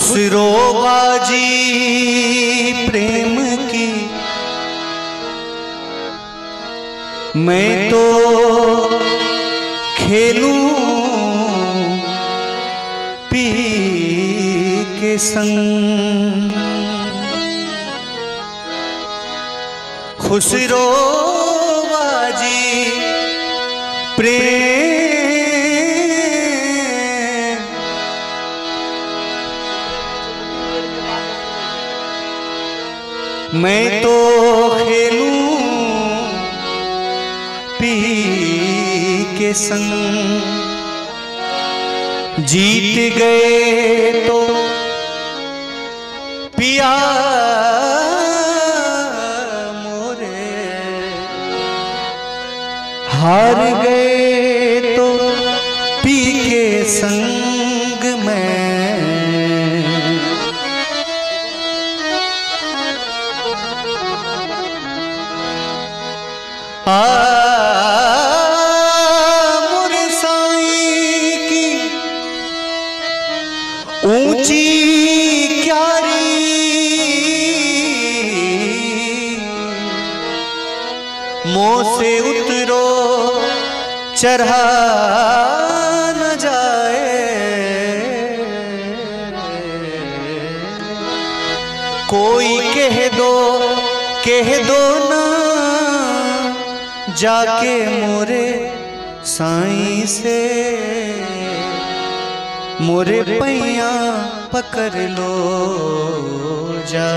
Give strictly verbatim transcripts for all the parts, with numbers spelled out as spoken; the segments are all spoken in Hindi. खुसरोबाजी प्रेम की मैं तो खेलूं पी के संग। खुसरोबाजी प्रेम मैं तो खेलूं पी के संग। जीत गए तो पिया मोरे, हार गए तो पी के संग। मैं मोरे साईं की ऊंची क्यारी मोसे उतरो चढ़ा न जाए। कोई कह दो कह दो ना जाके मोरे साईं से, मोरे पैया पकड़ लो जा।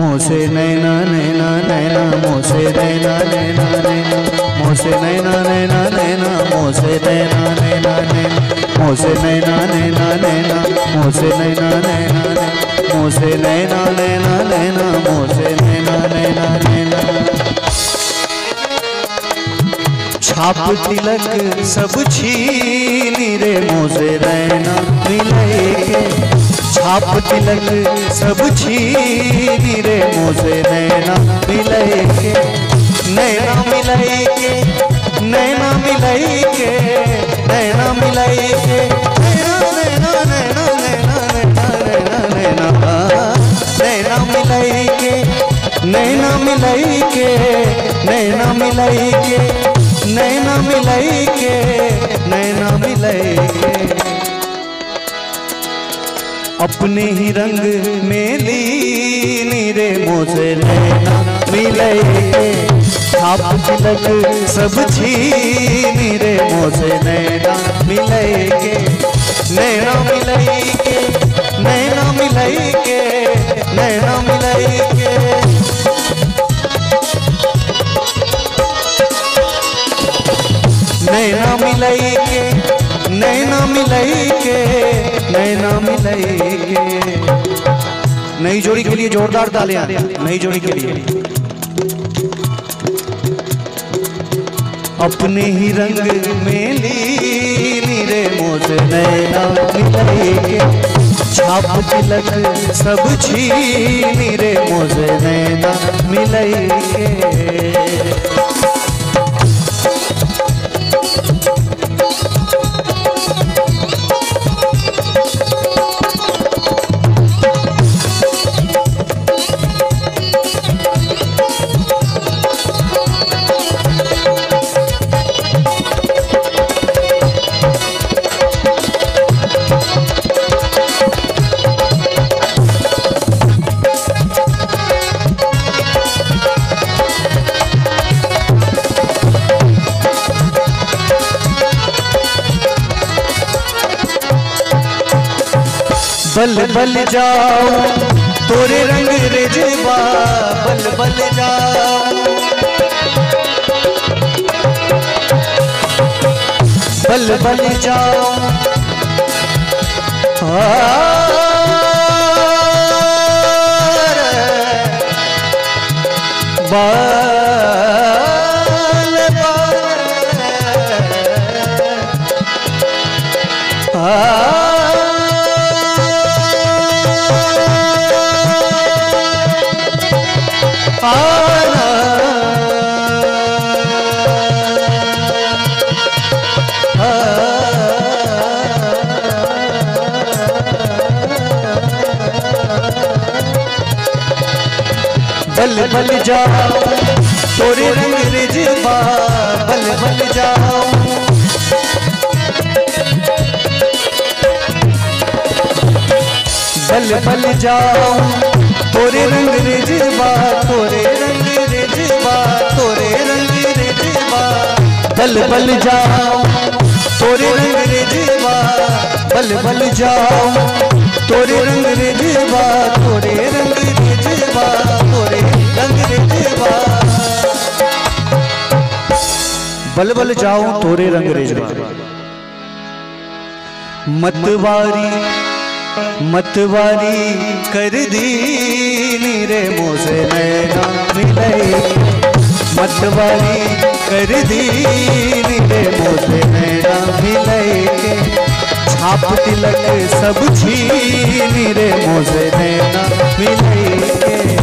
मोसे नैना नैना नैना मोसे नैना नैना नैना मोसे नैना नैना नैना मोसे नैना नैना नैना मोसे नैना नैना नैना मोसे नैना नैना नैना मोसे नैना नैना नैना मोसे नैना नैना नैना। छाप तिलक सब छिनी रे मोसे नैना लगाए। छाप तिलक सब छिनी रे मोसे नैना लगाए। नैना मिलाई के नैना मिलाई के नैना मिलाई के नैना नैना नैना नैना मिलाई के नैना मिलाई के नैना मिलाई के नैना मिलाई के नैना मिलाई के। अपने ही रंग में लीनी रे मोसे नैना मिलाई के। छाप तिलक सब छिनी रे मोसे नैना मिलाई के नैना मिलाई के नैना मिलाई के नैना मिलाई के। नैना मिलाई के नैना मिलाई के नैना मिलाई के। नई जोड़ी के लिए जोरदार तालियां। नई जोड़ी के लिए अपने ही रंग में लीनी रे मोसे नैना मिलाई के। छाप तिलक सब छिनी रे मोसे नैना लगाए के। बल बल जाओ तोरे रंग रेजवा बल बल जाओ बल बल जाओ बल बल आना। बल बल जाओ तोरे रंग रिजवा बल बल जाओ बल बल जाओ तोरे रंग रिजवा तोरे रंग रिजवा तोरे रंग रिजवा बल बल जाओ तोरे रंग रिजवा बल बल जाओ तोरे रंग रिजवा तोरे रंग रिजवा तोरे रंग रिजवा बल बल जाओ तोरे रंग रिजवा मतवारी मतवारी कर दीनी रे मोसे नैना मिलई मतवारी कर दीनी रे मोसे नैना मिलई छाप तिलक सब छिनी रे मोसे नैना मिलई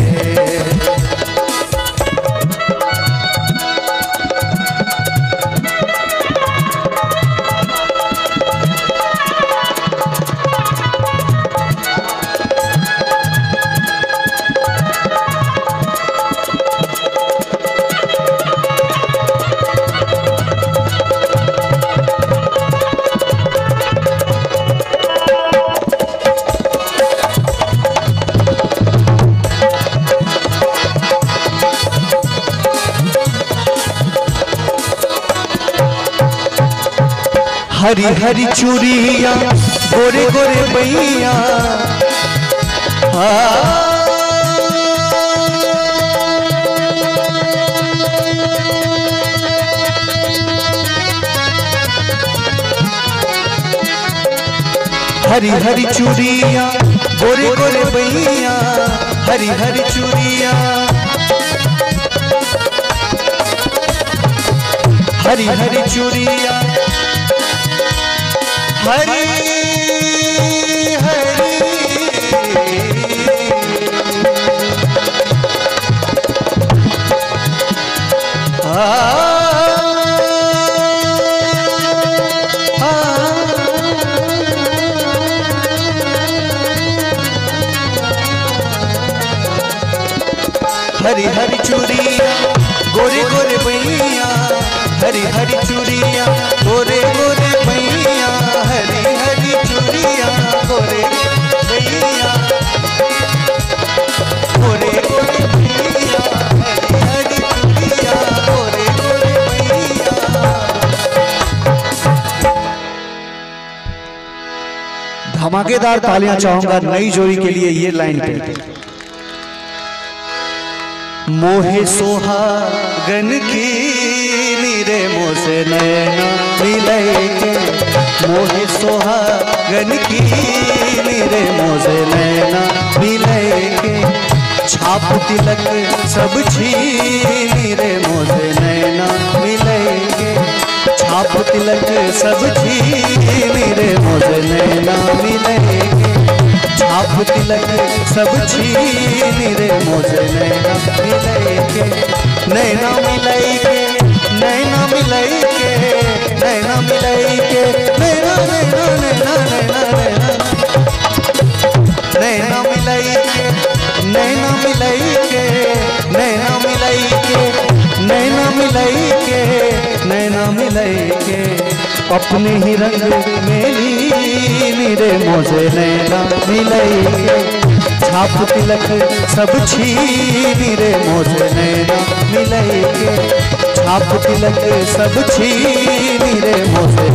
हरी हरी चूड़िया गोरे गोरे बैया हरी हरी चूड़िया गोरे गोरे बैया हरी हरी चूड़िया हरी हरी चूड़िया हरी हरी आ, आ, हरी हरी चूड़िया गोरे गोरे भैया हरी हरी चूड़िया गोरे गोरे भैया हरी हरी चूड़िया गोरे भैया गोरे गोरे भैया हरी हरी चूड़िया गोरे गोरे भैया। धमाकेदार तालियां चाहूंगा नई जोड़ी के लिए। ये लाइन पे मोहे सोहागन कीनी रे मोसे नैना मिलई मोहे सोहागन कीनी रे मोसे नैना मिलई छाप तिलक सब छिनी रे मोसे नैना मिलई छाप तिलक सब छिनी रे मोसे नैना मिलई छाप तिलक सब छिनी रे मोसे नैना मिलई के नैना मिलई के नैना मिलई के नैना मिलई के नैना नैना नैना नैना नैना नैना मिलई के नैना मिलई के नैना मिलई के नैना मिलई के नैना मिलई के अपने ही रंग मेरी रे मोसे नैना मिलई छाप तिलक सब छिनी रे मोसे नैना मिलई छाप तिलक सब छिनी रे मोसे